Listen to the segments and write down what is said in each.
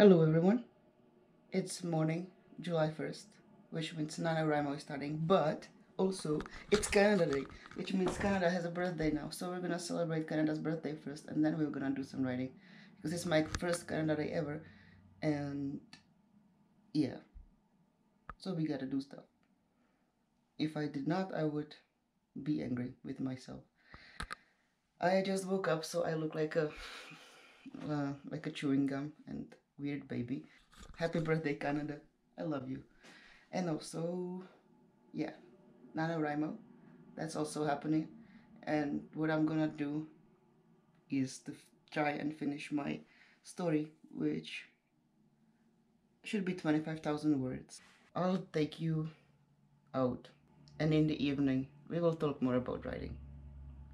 Hello everyone, it's morning, July 1st, which means NaNoWriMo is starting, but also it's Canada Day, which means Canada has a birthday now, so we're gonna celebrate Canada's birthday first and then we're gonna do some writing, because it's my first Canada Day ever, and yeah, so we gotta do stuff. If I did not, I would be angry with myself. I just woke up, so I look like a chewing gum and weird baby. Happy birthday, Canada, I love you. And also, yeah, NaNoWriMo, that's also happening, and what I'm gonna do is to try and finish my story, which should be 25,000 words. I'll take you out, and in the evening we will talk more about writing.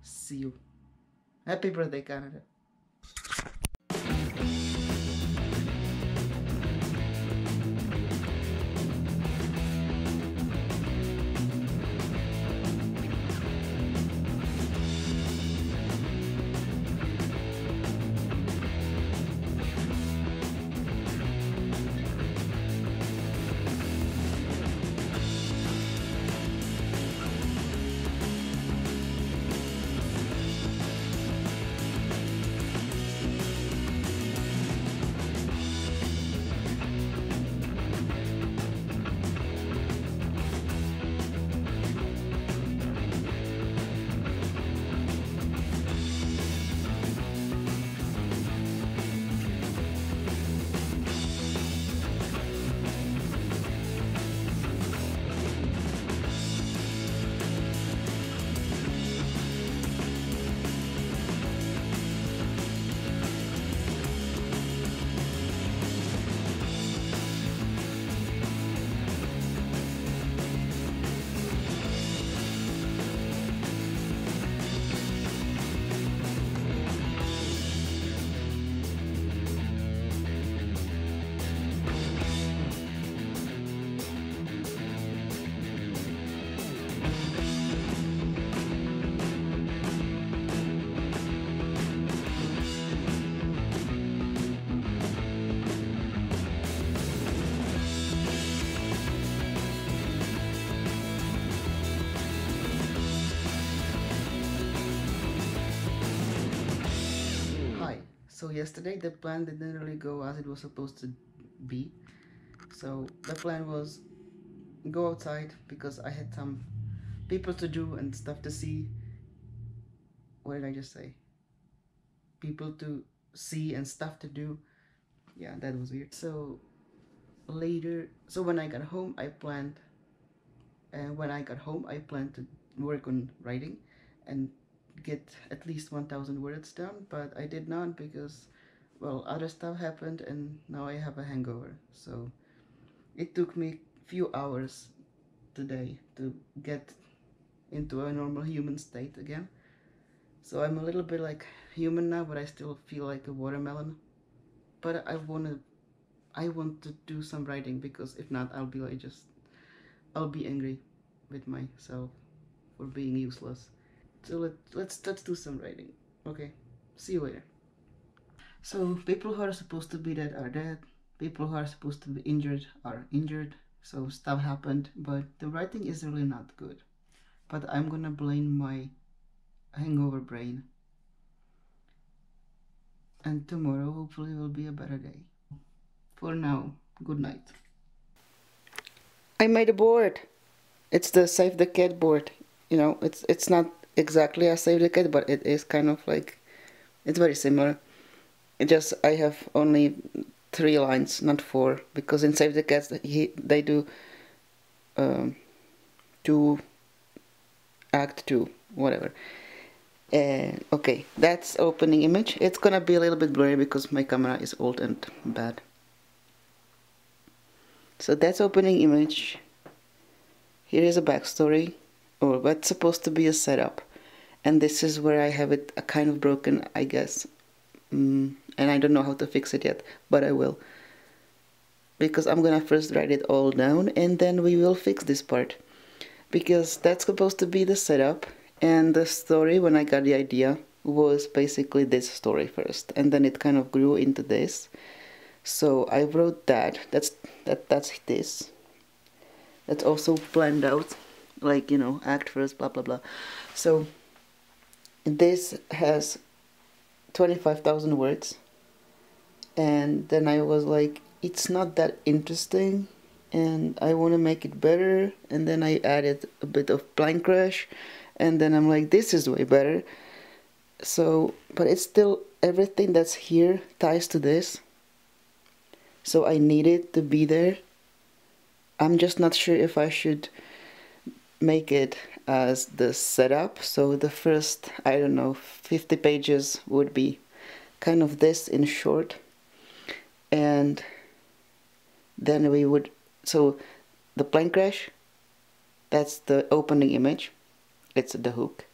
See you. Happy birthday, Canada. So yesterday the plan didn't really go as it was supposed to be. So the plan was go outside because I had some people to do and stuff to see. What did I just say? People to see and stuff to do. Yeah, that was weird. So later, so when I got home I planned, and when I got home I planned to work on writing and get at least 1,000 words down, but I did not because, well, other stuff happened and now I have a hangover. So it took me a few hours today to get into a normal human state again. So I'm a little bit like human now, but I still feel like a watermelon. But I want to do some writing, because if not, I'll be like I'll be angry with myself for being useless. So let's do some writing. Okay, see you later. So people who are supposed to be dead are dead. People who are supposed to be injured are injured. So stuff happened, but the writing is really not good. But I'm gonna blame my hangover brain. And tomorrow hopefully will be a better day. For now, good night. I made a board. It's the Save the Cat board. You know, it's not exactly as Save the Cat, but it is kind of like, it's very similar. It just, I have only 3 lines, not 4, because in Save the Cats they do 2, act 2, whatever. And okay, that's opening image. It's gonna be a little bit blurry because my camera is old and bad. So that's opening image. Here is a backstory, or what's supposed to be a setup. And this is where I have it kind of broken, I guess. And I don't know how to fix it yet, but I will. Because I'm gonna first write it all down and then we will fix this part. Because that's supposed to be the setup, and the story, when I got the idea, was basically this story first. And then it kind of grew into this. So I wrote that. That's this. That's also planned out, like, you know, act first, blah blah blah. So this has 25,000 words, and then I was like, it's not that interesting, and I want to make it better. And then I added a bit of Plane Crash, and then I'm like, this is way better. So, but it's still, everything that's here ties to this, so I need it to be there. I'm just not sure if I should make it as the setup. So the first, I don't know, 50 pages would be kind of this in short, and then we would, so the Plane Crash, that's the opening image, it's the hook.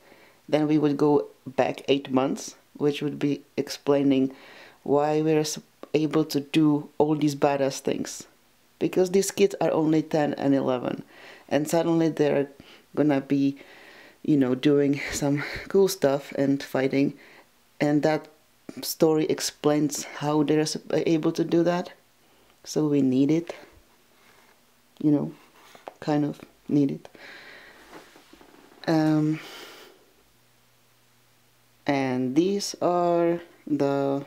Then we would go back 8 months, which would be explaining why we're able to do all these badass things, because these kids are only 10 and 11 and suddenly they're gonna be, you know, doing some cool stuff and fighting, and that story explains how they're able to do that. So we need it, you know, kind of need it. And these are the,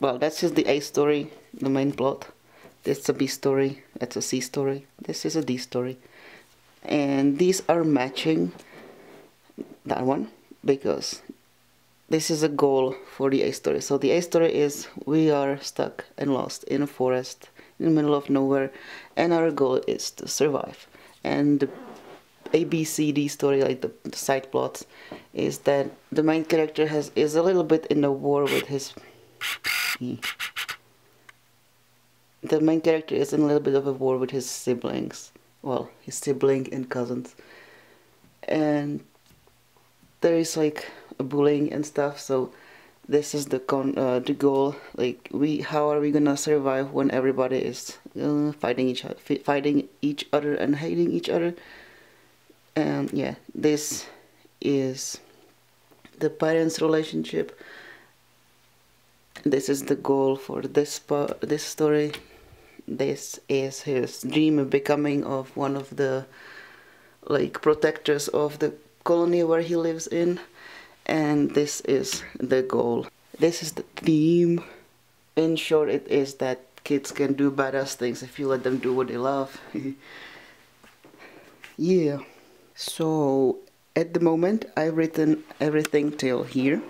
well, that's just the A story, the main plot. That's a B story, that's a C story, this is a D story. And these are matching that one, because this is a goal for the A story. So the A story is, we are stuck and lost in a forest in the middle of nowhere, and our goal is to survive. And the A, B, C, D story, like the side plots, is that the main character is a little bit in the war with his... The main character is in a little bit of a war with his siblings. Well, his sibling and cousins. And there is like bullying and stuff, so this is the goal. Like, how are we gonna survive when everybody is fighting each other and hating each other? And yeah, this is the parents' relationship. This is the goal for this story. This is his dream of becoming of one of the, like, protectors of the colony where he lives in. And this is the goal. This is the theme. In short, it is that kids can do badass things if you let them do what they love. Yeah. So at the moment, I've written everything till here.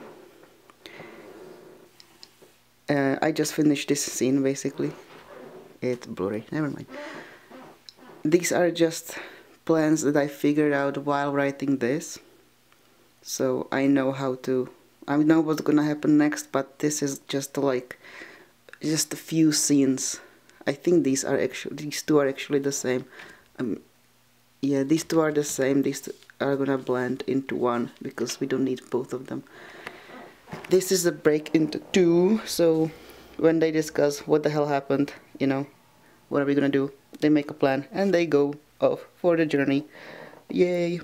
I just finished this scene, basically. It's blurry, never mind. These are just plans that I figured out while writing this. So I know how to, I know what's gonna happen next, but this is just like, just a few scenes. I think these are actually, these two are actually the same. Yeah, these two are the same, these two are gonna blend into one, because we don't need both of them. This is a break into two, so when they discuss what the hell happened, you know, what are we gonna do, they make a plan and they go off for the journey. Yay!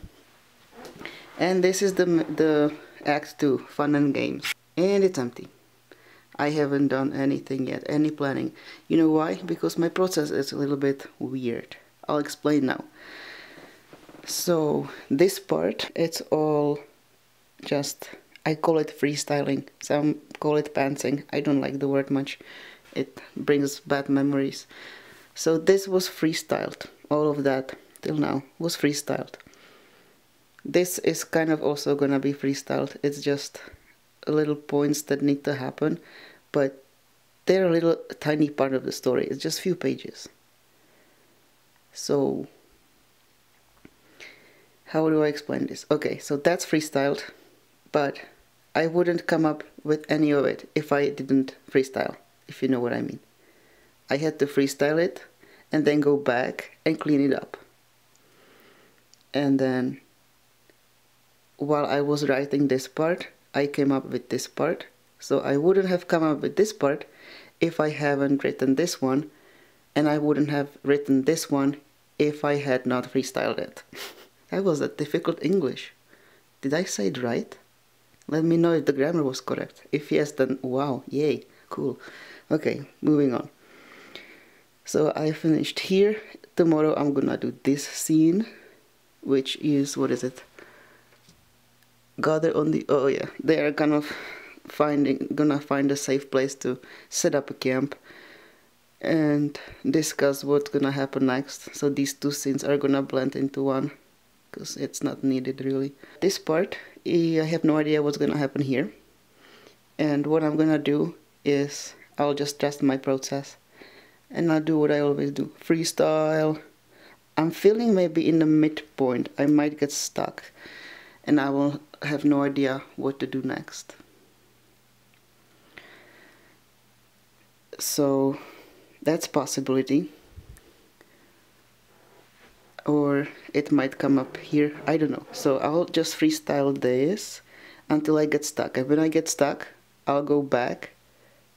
And this is the act 2, fun and games. And it's empty. I haven't done anything yet, any planning. You know why? Because my process is a little bit weird. I'll explain now. So this part, it's all just, I call it freestyling. Some call it pantsing. I don't like the word much. It brings bad memories. So this was freestyled. All of that till now was freestyled. This is kind of also gonna be freestyled. It's just little points that need to happen, but they're a little tiny part of the story. It's just few pages. So how do I explain this? Okay, so that's freestyled, but I wouldn't come up with any of it if I didn't freestyle, if you know what I mean. I had to freestyle it and then go back and clean it up. And then while I was writing this part, I came up with this part. So I wouldn't have come up with this part if I haven't written this one, and I wouldn't have written this one if I had not freestyled it. That was a difficult English. Did I say it right? Let me know if the grammar was correct. If yes, then wow, yay, cool. Okay, moving on. So I finished here. Tomorrow I'm gonna do this scene, which is, what is it? Gather on the, oh yeah, they are kind of gonna find a safe place to set up a camp and discuss what's gonna happen next. So these two scenes are gonna blend into one, because it's not needed really. This part, I have no idea what's gonna happen here. And what I'm gonna do is, I'll just trust my process. And I'll do what I always do, freestyle. I'm feeling maybe in the midpoint, I might get stuck. And I will have no idea what to do next. So that's a possibility. Or it might come up here, I don't know. So I'll just freestyle this until I get stuck. And when I get stuck, I'll go back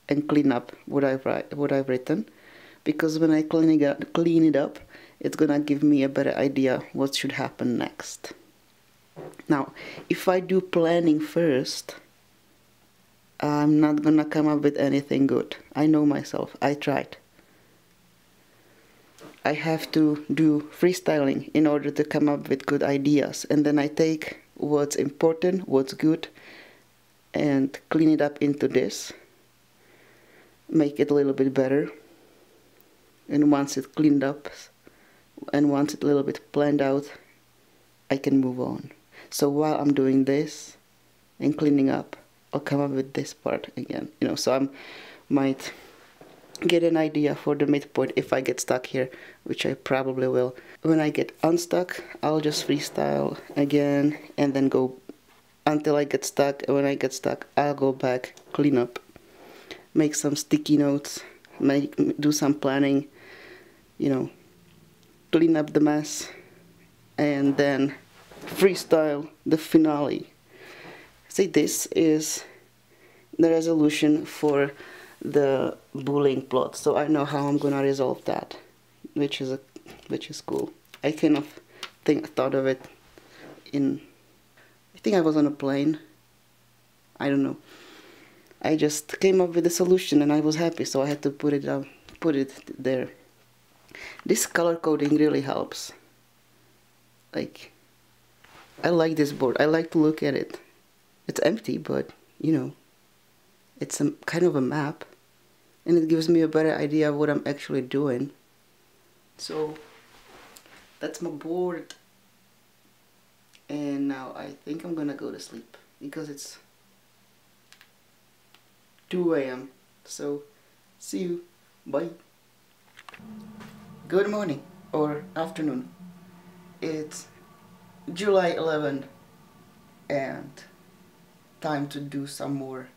and clean up what I've written. Because when I clean it up, it's gonna give me a better idea what should happen next. Now, if I do planning first, I'm not gonna come up with anything good. I know myself, I tried. I have to do freestyling in order to come up with good ideas, and then I take what's important, what's good, and clean it up into this, make it a little bit better. And once it's cleaned up, and once it's a little bit planned out, I can move on. So while I'm doing this and cleaning up, I'll come up with this part again. You know, so I might get an idea for the midpoint if I get stuck here, which I probably will. When I get unstuck, I'll just freestyle again and then go until I get stuck. When I get stuck, I'll go back, clean up, make some sticky notes, do some planning, you know, clean up the mess, and then freestyle the finale. See, this is the resolution for the bullying plot, so I know how I'm gonna resolve that, which is cool. I kind of thought of it in, I think I was on a plane, I don't know. I just came up with a solution and I was happy, so I had to put it there. This color coding really helps. Like, I like this board, I like to look at it. It's empty, but you know, it's a kind of a map, and it gives me a better idea of what I'm actually doing. So that's my board, and now I think I'm gonna go to sleep because it's 2 AM So see you, bye. Good morning or afternoon. It's July 11th and time to do some more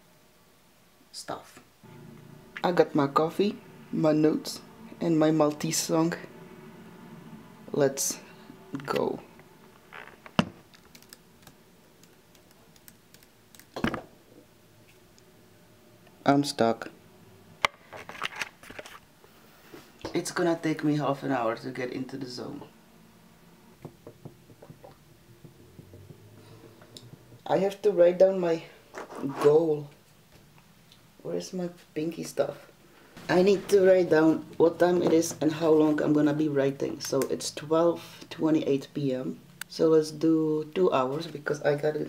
stuff. I got my coffee, my notes, and my Maltese song. Let's go. I'm stuck. It's gonna take me half an hour to get into the zone. I have to write down my goal. Where's my pinky stuff? I need to write down what time it is and how long I'm gonna be writing. So it's 12:28 PM So let's do 2 hours because I gotta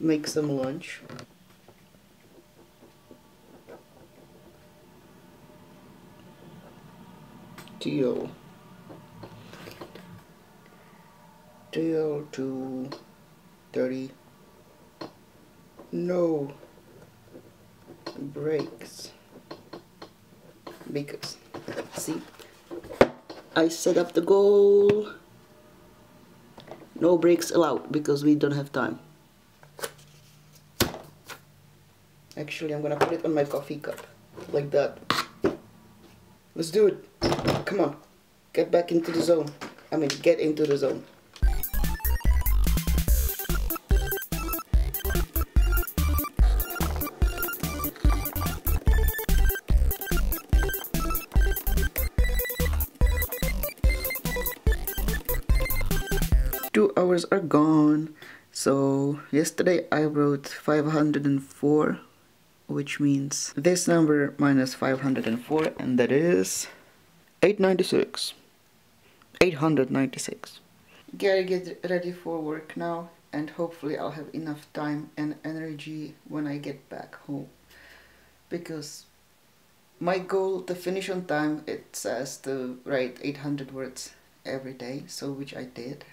make some lunch. Till 2:30. No breaks, because see, I set up the goal. No breaks allowed because we don't have time. Actually, I'm gonna put it on my coffee cup like that. Let's do it. Come on, get back into the zone. I mean, get into the zone. Hours are gone. So yesterday I wrote 504 which means this number minus 504, and that is 896. 896. Gotta get ready for work now, and hopefully I'll have enough time and energy when I get back home, because my goal to finish on time, it says to write 800 words every day, so which I did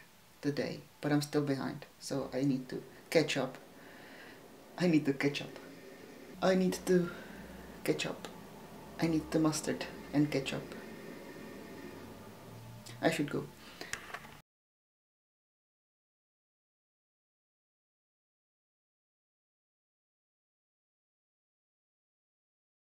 today, but I'm still behind, so I need to catch up. I need to mustard and ketchup. I should go.